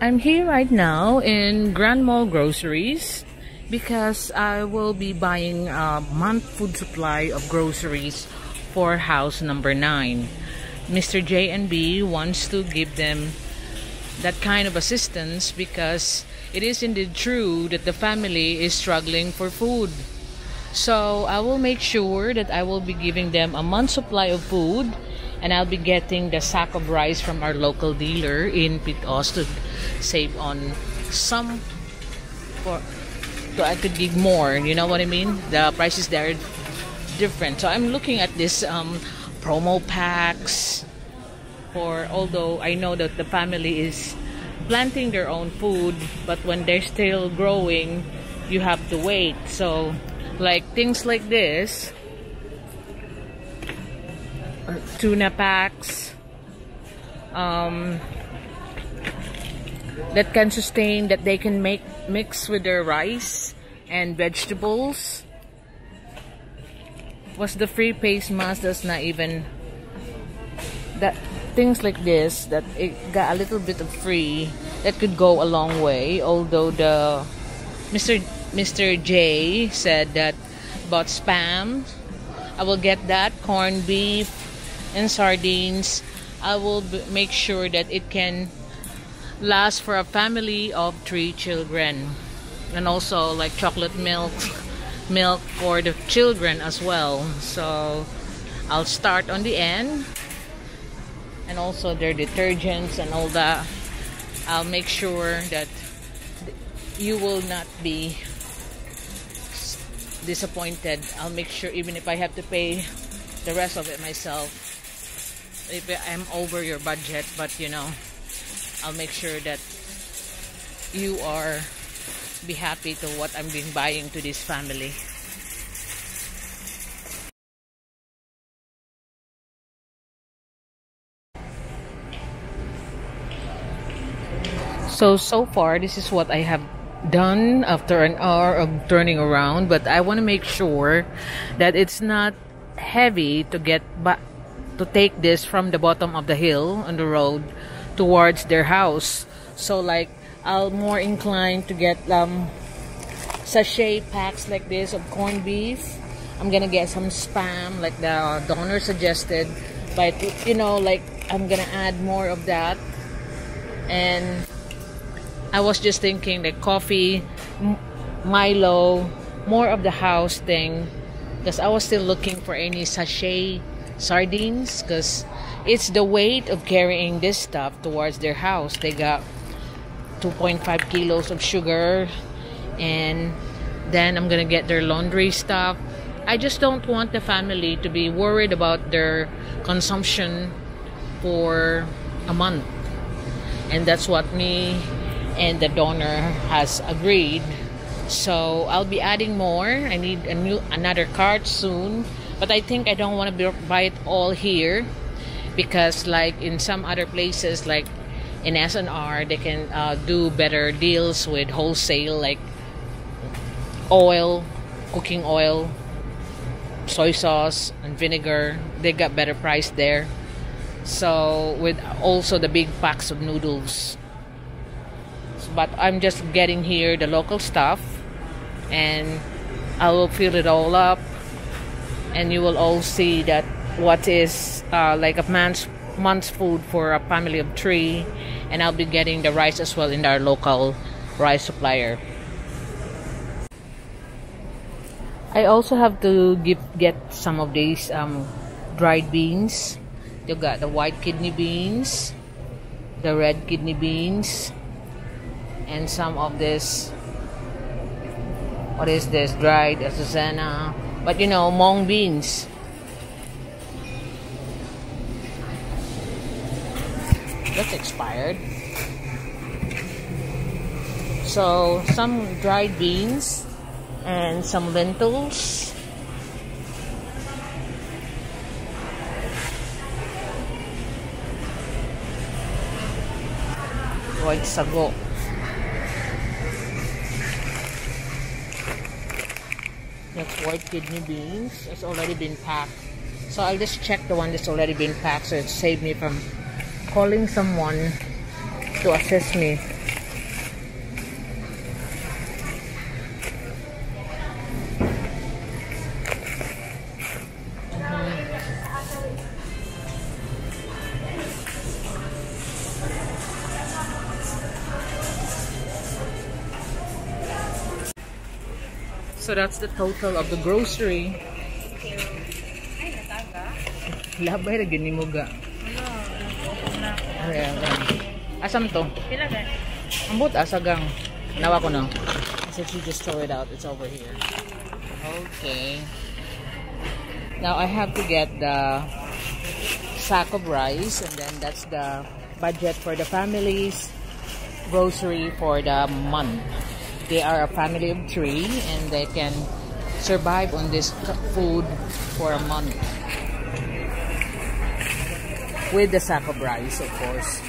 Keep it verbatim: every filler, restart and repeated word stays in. I'm here right now in Grand Mall Groceries because I will be buying a month food supply of groceries for house number nine. Mister J and B wants to give them that kind of assistance because it is indeed true that the family is struggling for food. So I will make sure that I will be giving them a month supply of food, and I'll be getting the sack of rice from our local dealer in Pitos to save on some, for so I could give more. You know what I mean? The prices there are different. So I'm looking at this um, promo packs. For although I know that the family is planting their own food, but when they're still growing, you have to wait. So like things like this. Tuna packs um, that can sustain, that they can make mix with their rice and vegetables. Was the free face mask that's not even that, things like this that it got a little bit of free that could go a long way. Although the Mister Mister J said that about spam, I will get that corned beef and sardines. I will b make sure that it can last for a family of three children, and also like chocolate milk milk for the children as well. So I'll start on the end, and also their detergents and all that. I'll make sure that you will not be disappointed. I'll make sure, even if I have to pay the rest of it myself, if I'm over your budget, but you know, I'll make sure that you are be happy to what I've been buying to this family. So, so far, this is what I have done after an hour of turning around, but I want to make sure that it's not heavy to get back, to take this from the bottom of the hill on the road towards their house. So like I'll more inclined to get um sachet packs like this of corned beef. I'm gonna get some spam like the donor suggested, but you know, like I'm gonna add more of that. And I was just thinking that coffee, Milo, more of the house thing, because I was still looking for any sachet sardines, because it's the weight of carrying this stuff towards their house. They got two point five kilos of sugar, and then I'm gonna get their laundry stuff. I just don't want the family to be worried about their consumption for a month, and that's what me and the donor has agreed. So I'll be adding more. I need a new another cart soon. But I think I don't want to buy it all here, because like in some other places, like in S and R, they can uh, do better deals with wholesale, like oil, cooking oil, soy sauce, and vinegar. They got better price there. So with also the big packs of noodles. But I'm just getting here the local stuff, and I will fill it all up. And you will all see that what is uh, like a man's month's food for a family of three. And I'll be getting the rice as well in our local rice supplier. I also have to give, get some of these um, dried beans. You got the white kidney beans, the red kidney beans, and some of this, what is this, dried Azucena. But you know, mung beans. That's expired. So some dried beans and some lentils. White sago. That's white kidney beans. It's already been packed, so I'll just check the one that's already been packed, so it saved me from calling someone to assist me. So that's the total of the grocery. Labay na ganyan mo ga. Asam to? Ang buta, asagang. Nawa ko na. As if you just throw it out, it's over here. Okay. Now I have to get the sack of rice, and then that's the budget for the family's grocery for the month. They are a family of three, and they can survive on this food for a month. With the sack of rice, of course.